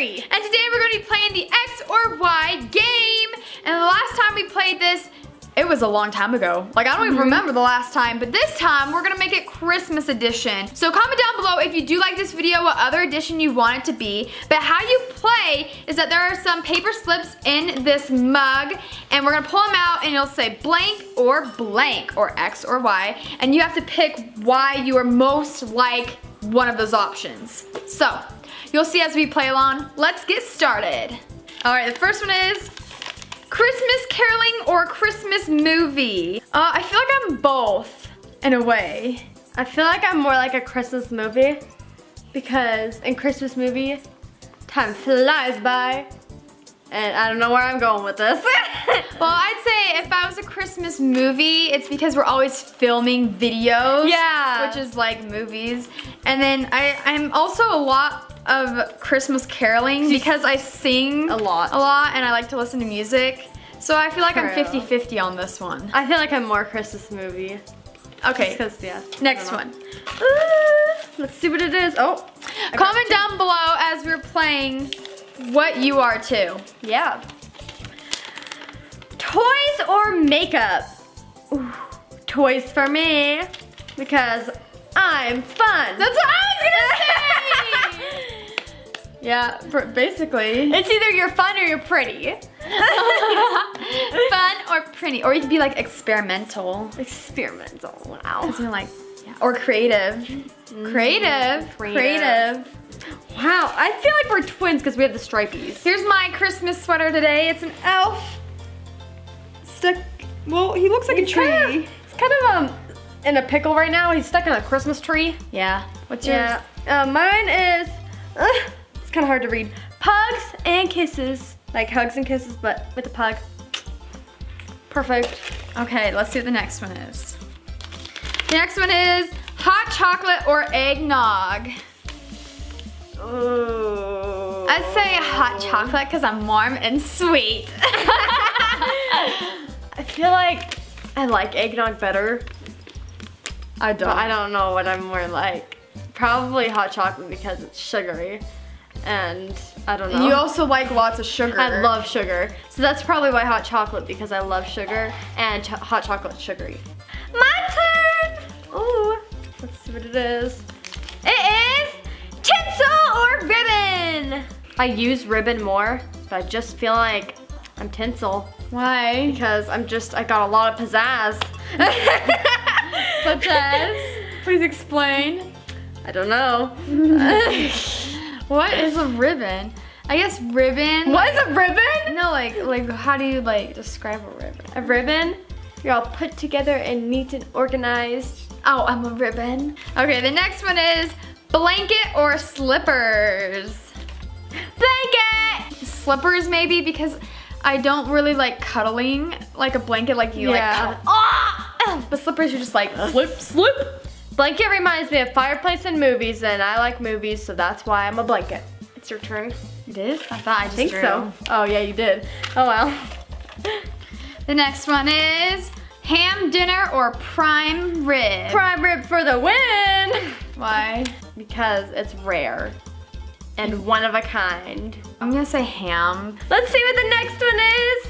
Harry. And today we're going to be playing the X or Y game. And the last time we played this, it was a long time ago. Like, I don't even remember the last time, but this time we're gonna make it Christmas edition. So comment down below if you do like this video, what other edition you want it to be. But how you play is that there are some paper slips in this mug, and we're gonna pull them out and it'll say blank or X or Y, and you have to pick why you are most like one of those options. So, you'll see as we play along. Let's get started. All right, the first one is Christmas caroling or Christmas movie? I feel like I'm both, in a way. I feel like I'm more like a Christmas movie, because in Christmas movie, time flies by, and I don't know where I'm going with this. Well, I'd say if I was a Christmas movie, it's because we're always filming videos, which is like movies. And then I'm also a lot of Christmas caroling because I sing a lot and I like to listen to music. So I feel like I'm 50-50 on this one. I feel like I'm more Christmas movie. Okay. Next one. Let's see what it is. Oh. Comment down below as we're playing what you are too. Yeah. Toys or makeup? Ooh, toys for me because I'm fun. That's what I was gonna say. Yeah, basically. It's either you're fun or you're pretty. Fun or pretty. Or you could be like experimental. Experimental, wow. You're like, yeah. Or creative. Creative. Wow, I feel like we're twins because we have the stripies. Here's my Christmas sweater today. It's an elf. Stuck, well, he looks like a tree. He's kind of in a pickle right now. He's stuck in a Christmas tree. Yeah. What's yours? Yeah. Mine is... kind of hard to read. Pugs and kisses. Like hugs and kisses, but with a pug. Perfect. Okay, let's see what the next one is. The next one is hot chocolate or eggnog. Ooh. I'd say hot chocolate because I'm warm and sweet. I feel like I like eggnog better. I don't. But I don't know what I'm more like. Probably hot chocolate because it's sugary. And I don't know. You also like lots of sugar. I love sugar. So that's probably why hot chocolate, because I love sugar and hot chocolate's sugary. My turn! Ooh, let's see what it is. It is tinsel or ribbon. I use ribbon more, but I just feel like I'm tinsel. Why? Because I got a lot of pizzazz. Such as? Please explain. I don't know. What is a ribbon? I guess ribbon. What is a ribbon? No, like how do you like describe a ribbon? A ribbon, you're all put together and neat and organized. Oh, I'm a ribbon. Okay, the next one is blanket or slippers. Blanket! Slippers maybe because I don't really like cuddling like a blanket like you like cuddle. Oh! But slippers, you're just like slip. Blanket reminds me of fireplace and movies, and I like movies, so that's why I'm a blanket. It's your turn. It is? I thought I just think so. Oh yeah, you did. Oh well. The next one is ham dinner or prime rib. Prime rib for the win! Why? Because it's rare and one of a kind. I'm gonna say ham. Let's see what the next one is.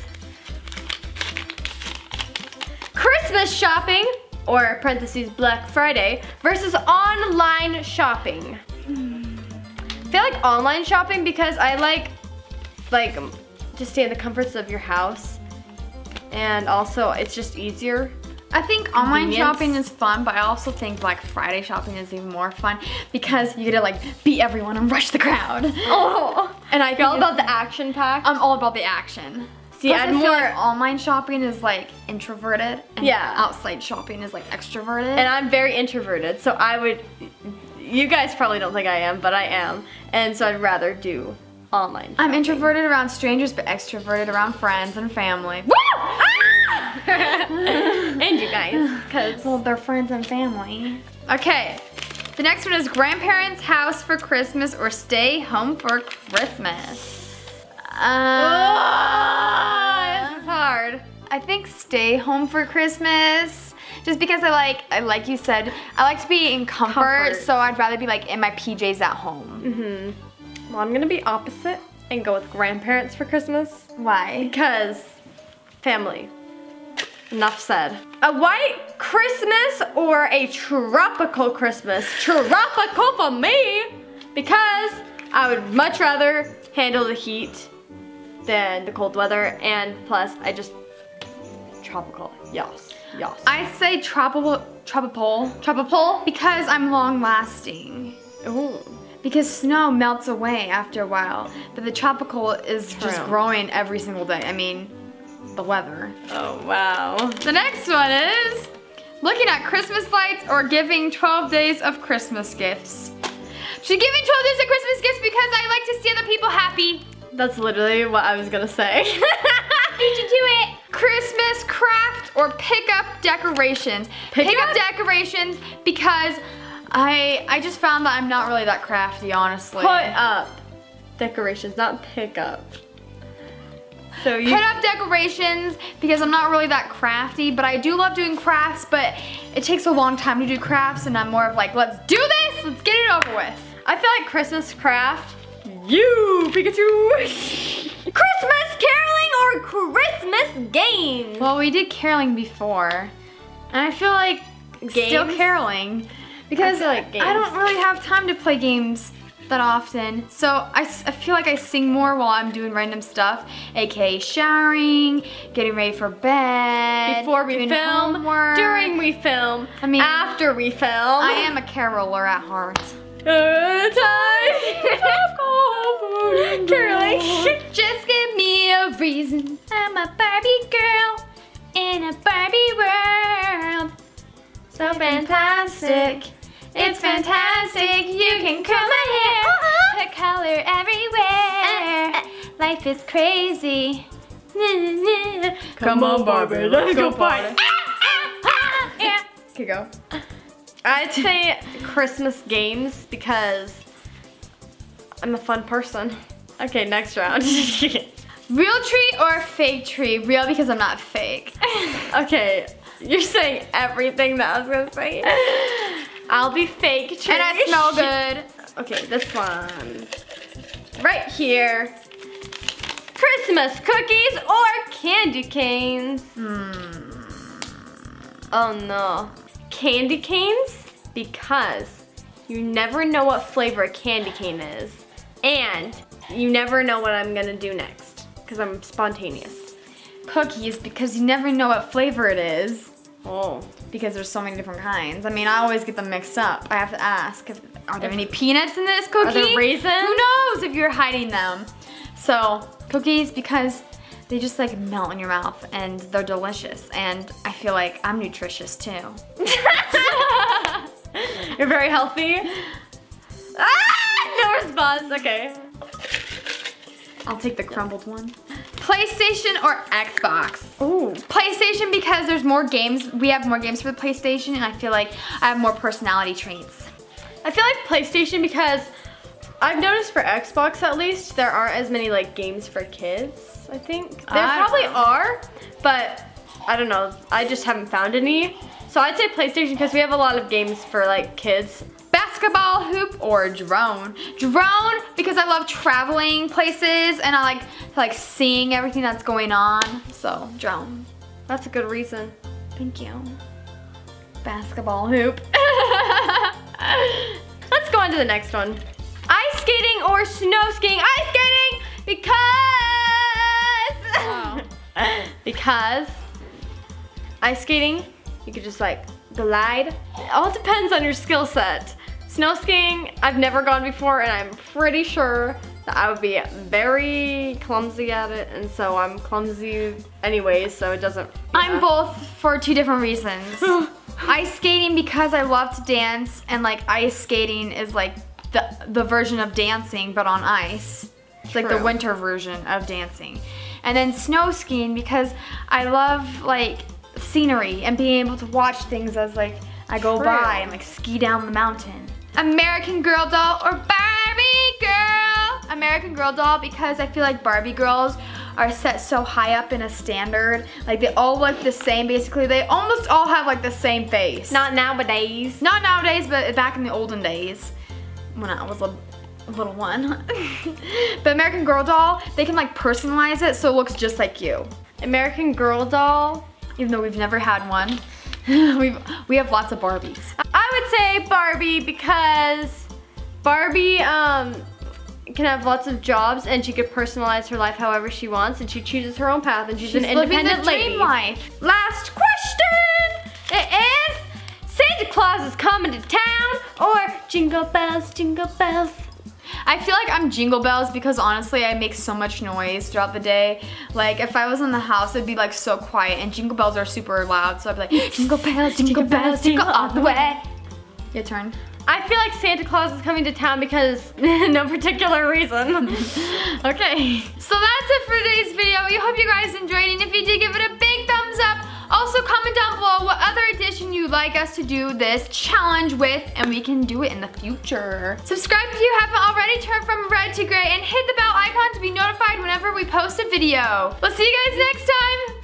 Christmas shopping. Or parentheses Black Friday versus online shopping. I feel like online shopping because I like just stay in the comforts of your house, and also it's just easier. I think online shopping is fun, but I also think Black Friday shopping is even more fun because you get to like beat everyone and rush the crowd. Oh, and I feel all about the action pack. I'm all about the action. See, I feel like online shopping is like introverted, and outside shopping is like extroverted. And I'm very introverted, so you guys probably don't think I am, but I am. And so I'd rather do online shopping. I'm introverted around strangers, but extroverted around friends and family. Woo! Ah! And you guys, because they're friends and family. Okay, the next one is grandparents' house for Christmas or stay home for Christmas. This is hard. I think stay home for Christmas, just because like you said, I like to be in comfort, so I'd rather be like in my PJs at home. Well, I'm gonna be opposite and go with grandparents for Christmas. Why? Because family. Enough said. A white Christmas or a tropical Christmas? Tropical for me, because I would much rather handle the heat than the cold weather, and plus I just, tropical, yes, yes. I say tropical, because I'm long lasting. Ooh. Because snow melts away after a while, but the tropical is just growing every single day. I mean, the weather. Oh, wow. The next one is looking at Christmas lights or giving 12 days of Christmas gifts. She's giving 12 days of Christmas gifts because I like to see other people happy. That's literally what I was gonna say. Did you do it? Christmas craft or pick up decorations. Pick up decorations because I just found that I'm not really that crafty, honestly. Put up decorations, not pick up. So you put up decorations because I'm not really that crafty, but I do love doing crafts, but it takes a long time to do crafts, and I'm more of like, let's do this, let's get it over with. I feel like Christmas craft, you, Pikachu. Christmas caroling or Christmas games? Well, we did caroling before, and I feel like games? Still caroling, because I don't really have time to play games that often, so I feel like I sing more while I'm doing random stuff, aka showering, getting ready for bed, before we film, homework, during we film, I mean, after we film. I am a caroler at heart. Caroling. Just give me a reason. I'm a Barbie girl in a Barbie world. So fantastic. It's fantastic, you can curl my hair, put color everywhere, life is crazy, come on Barbie, let's go party. Okay, go. I'd say Christmas games because I'm a fun person. Okay, next round. Real tree or fake tree? Real because I'm not fake. Okay, you're saying everything that I was gonna say. I'll be fake tree. And I smell good. Okay, this one. Right here. Christmas cookies or candy canes? Oh no. Candy canes? Because you never know what flavor a candy cane is. And you never know what I'm gonna do next. Because I'm spontaneous. Cookies, because you never know what flavor it is. Oh. Because there's so many different kinds. I mean, I always get them mixed up. I have to ask, are there any peanuts in this cookie? Are there raisins? Who knows if you're hiding them? So, cookies, because they just like melt in your mouth and they're delicious. And I feel like I'm nutritious too. You're very healthy. Ah, no response, okay. I'll take the crumbled one. PlayStation or Xbox? Ooh. PlayStation because there's more games. We have more games for the PlayStation, and I feel like I have more personality traits. I feel like PlayStation because I've noticed for Xbox at least, there aren't as many like games for kids, I think. There probably are, but I don't know. I just haven't found any. So I'd say PlayStation because we have a lot of games for like kids. Basketball hoop or drone? Drone because I love traveling places and I like to seeing everything that's going on. So drone. That's a good reason. Thank you. Basketball hoop. Let's go on to the next one. Ice skating or snow skiing? Ice skating because wow. Because ice skating you could just like glide. It all depends on your skill set. Snow skiing, I've never gone before, and I'm pretty sure that I would be very clumsy at it, and so I'm clumsy anyways, so it doesn't... I'm both for two different reasons. Ice skating because I love to dance, and like ice skating is like the version of dancing, but on ice. It's like the winter version of dancing. And then snow skiing because I love like scenery and being able to watch things as like I go by and like ski down the mountain. American Girl doll or Barbie girl? American Girl doll because I feel like Barbie girls are set so high up in a standard. Like they all look the same basically. They almost all have like the same face. Not nowadays. Not nowadays, but back in the olden days when I was a little one. But American Girl doll, they can like personalize it so it looks just like you. American Girl doll, even though we've never had one, we have lots of Barbies. I would say Barbie because Barbie can have lots of jobs and she could personalize her life however she wants, and she chooses her own path, and she's an independent lady. Living the dream life. Last question, it is Santa Claus is coming to town or Jingle Bells, Jingle Bells. I feel like I'm Jingle Bells because honestly I make so much noise throughout the day. Like if I was in the house it'd be like so quiet, and Jingle Bells are super loud, so I'd be like Jingle Bells, Jingle Bells, Jingle all the way. Your turn. I feel like Santa Claus is coming to town because no particular reason. Okay. So that's it for today's video. We hope you guys enjoyed, and if you did, give it a big thumbs up. Also comment down below what other edition you'd like us to do this challenge with, and we can do it in the future. Subscribe if you haven't already, turn from red to gray, and hit the bell icon to be notified whenever we post a video. We'll see you guys next time.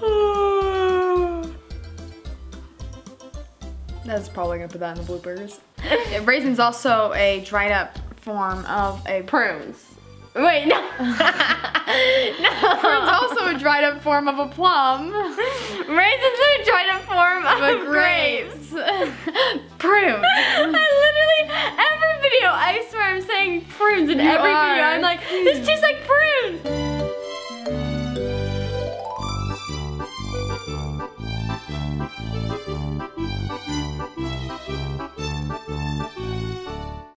Bye! That's probably gonna put that in the bloopers. Raisin's also a dried up form of a prunes. Wait, no. No. Prune's also a dried up form of a plum. Raisin's a dried up form of grapes. Prunes. I literally, every video, I swear I'm saying prunes in every video. I'm like, this tastes like prunes.